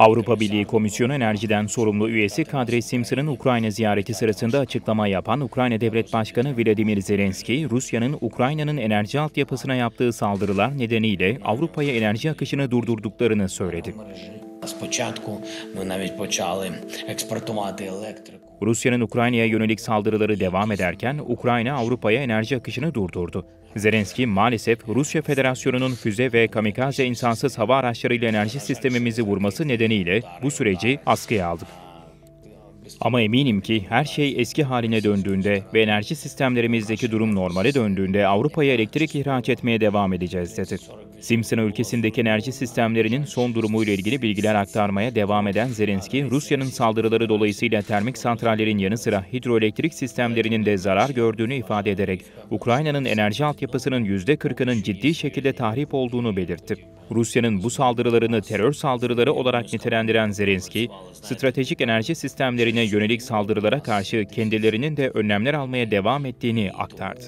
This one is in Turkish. Avrupa Birliği Komisyonu enerjiden sorumlu üyesi Kadri Simson'ın Ukrayna ziyareti sırasında açıklama yapan Ukrayna Devlet Başkanı Vladimir Zelenskiy, Rusya'nın Ukrayna'nın enerji altyapısına yaptığı saldırılar nedeniyle Avrupa'ya enerji akışını durdurduklarını söyledi. Rusya'nın Ukrayna'ya yönelik saldırıları devam ederken Ukrayna Avrupa'ya enerji akışını durdurdu. Zelenskiy maalesef Rusya Federasyonu'nun füze ve kamikaze insansız hava araçlarıyla enerji sistemimizi vurması nedeniyle bu süreci askıya aldık. Ama eminim ki her şey eski haline döndüğünde ve enerji sistemlerimizdeki durum normale döndüğünde Avrupa'ya elektrik ihraç etmeye devam edeceğiz dedi. Simson ülkesindeki enerji sistemlerinin son durumuyla ilgili bilgiler aktarmaya devam eden Zelenskiy, Rusya'nın saldırıları dolayısıyla termik santrallerin yanı sıra hidroelektrik sistemlerinin de zarar gördüğünü ifade ederek Ukrayna'nın enerji altyapısının %40'ının ciddi şekilde tahrip olduğunu belirtti. Rusya'nın bu saldırılarını terör saldırıları olarak nitelendiren Zelenskiy, stratejik enerji sistemlerine yönelik saldırılara karşı kendilerinin de önlemler almaya devam ettiğini aktardı.